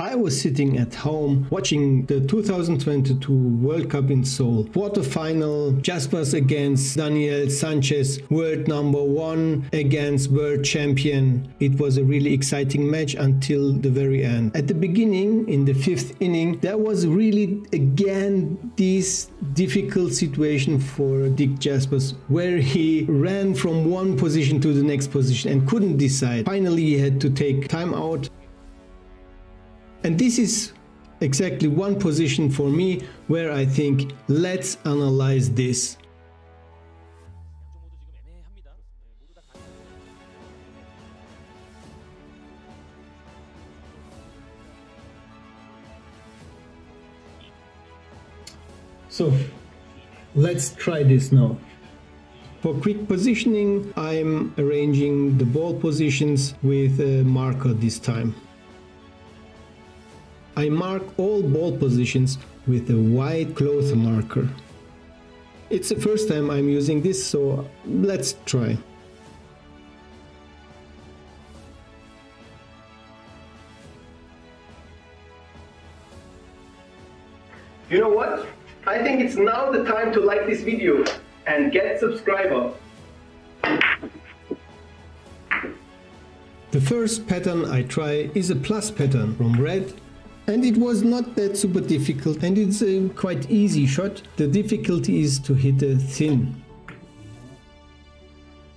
I was sitting at home watching the 2022 World Cup in Seoul. Quarterfinal, Jaspers against Daniel Sanchez, world number one against world champion. It was a really exciting match until the very end. At the beginning, in the fifth inning, there was really again this difficult situation for Dick Jaspers, where he ran from one position to the next position and couldn't decide. Finally, he had to take time out. And this is exactly one position for me where I think, let's analyze this. So let's try this now. For quick positioning, I'm arranging the ball positions with a marker this time. I mark all ball positions with a white cloth marker. It's the first time I'm using this, so let's try. You know what? I think it's now the time to like this video and get subscriber. The first pattern I try is a plus pattern from red, and it was not that super difficult, and it's a quite easy shot. The difficulty is to hit a thin.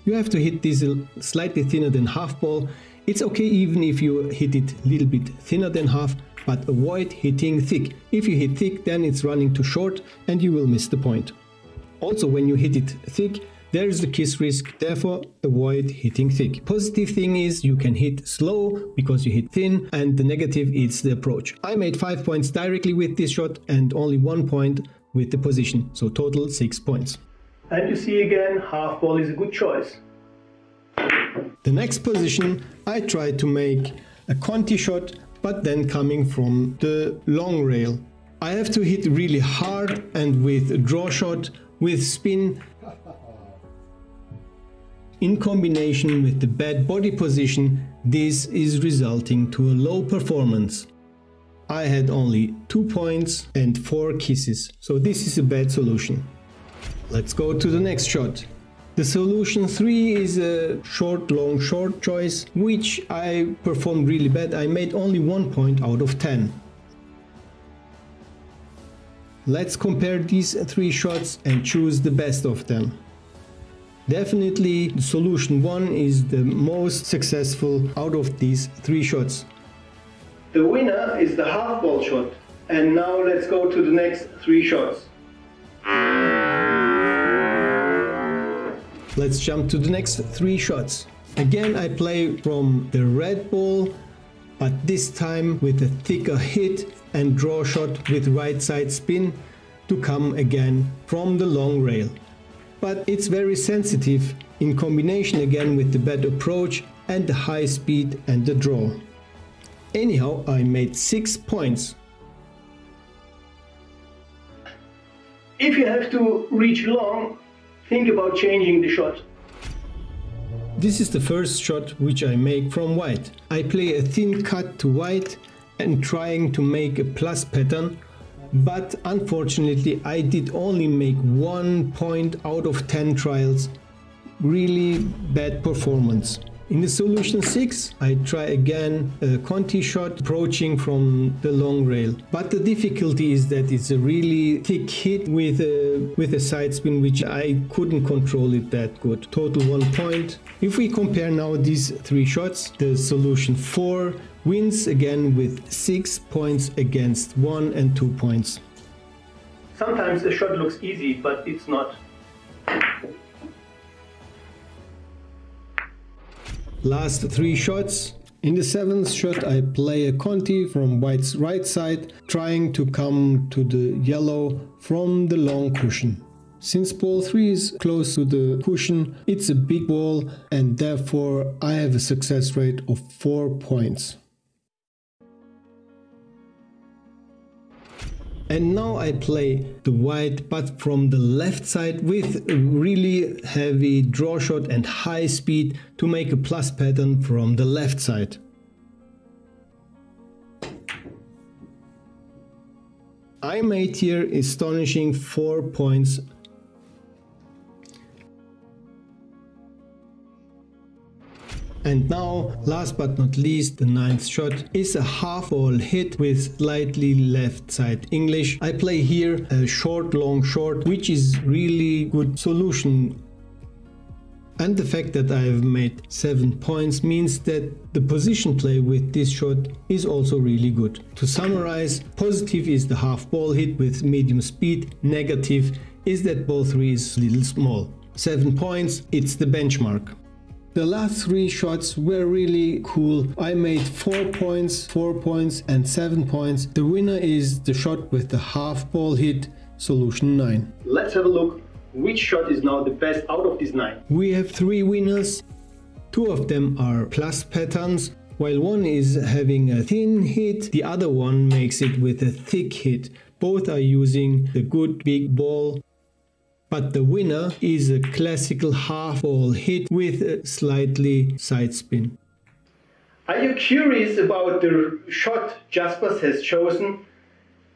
You have to hit this slightly thinner than half ball. It's okay even if you hit it a little bit thinner than half, but avoid hitting thick. If you hit thick, then it's running too short and you will miss the point. Also, when you hit it thick, there is the kiss risk, therefore avoid hitting thick. Positive thing is you can hit slow because you hit thin, and the negative is the approach. I made 5 points directly with this shot and only 1 point with the position, so total 6 points. And you see again, half ball is a good choice. The next position, I tried to make a Conti shot, but then coming from the long rail. I have to hit really hard and with a draw shot, with spin, in combination with the bad body position, this is resulting to a low performance. I had only 2 points and 4 kisses, so this is a bad solution. Let's go to the next shot. The solution 3 is a short-long-short choice, which I performed really bad. I made only 1 point out of 10. Let's compare these 3 shots and choose the best of them. Definitely, solution 1 is the most successful out of these 3 shots. The winner is the half ball shot. And now let's go to the next 3 shots. Let's jump to the next 3 shots. Again, I play from the red ball, but this time with a thicker hit and draw shot with right side spin to come again from the long rail. But it's very sensitive, in combination again with the bad approach and the high speed and the draw. Anyhow, I made 6 points. If you have to reach long, think about changing the shot. This is the first shot which I make from white. I play a thin cut to white and trying to make a plus pattern, but unfortunately I did only make 1 point out of 10 trials. Really bad performance. In the solution 6, I try again a Conti shot approaching from the long rail. But the difficulty is that it's a really thick hit with a side spin, which I couldn't control it that good. Total 1 point. If we compare now these 3 shots, the solution 4 wins again with 6 points against 1 and 2 points. Sometimes a shot looks easy, but it's not. Last 3 shots. In the 7th shot, I play a Conti from white's right side, trying to come to the yellow from the long cushion. Since ball 3 is close to the cushion, it's a big ball, and therefore I have a success rate of 4 points. And now I play the white, but from the left side with a really heavy draw shot and high speed to make a plus pattern from the left side. I made here astonishing 4 points. And now, last but not least, the ninth shot is a half-wall hit with slightly left side English. I play here a short, long short, which is really good solution. And the fact that I have made 7 points means that the position play with this shot is also really good. To summarize, positive is the half-ball hit with medium speed, negative is that ball 3 is little small. 7 points, it's the benchmark. The last three shots were really cool. I made 4 points, 4 points and 7 points. The winner is the shot with the half ball hit, solution 9. Let's have a look which shot is now the best out of these 9. We have 3 winners. 2 of them are plus patterns, while one is having a thin hit, the other one makes it with a thick hit. Both are using the good big ball. But the winner is a classical half-ball hit with a slightly side spin. Are you curious about the shot Jaspers has chosen?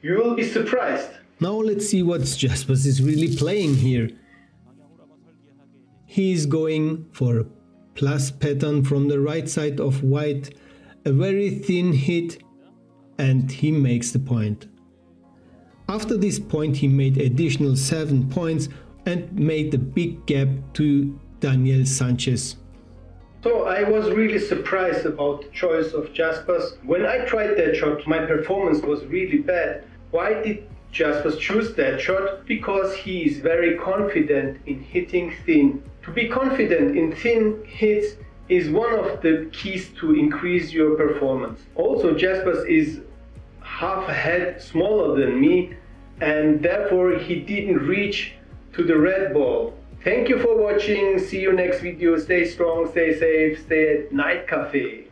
You will be surprised. Now let's see what Jaspers is really playing here. He is going for a plus pattern from the right side of white, a very thin hit, and he makes the point. After this point he made additional 7 points and made a big gap to Daniel Sanchez. So I was really surprised about the choice of Jaspers. When I tried that shot, my performance was really bad. Why did Jaspers choose that shot? Because he is very confident in hitting thin. To be confident in thin hits is one of the keys to increase your performance. Also, Jaspers is half a head smaller than me, and therefore he didn't reach to the red ball. Thank you for watching. See you next video. Stay strong, stay safe, stay at Night Café.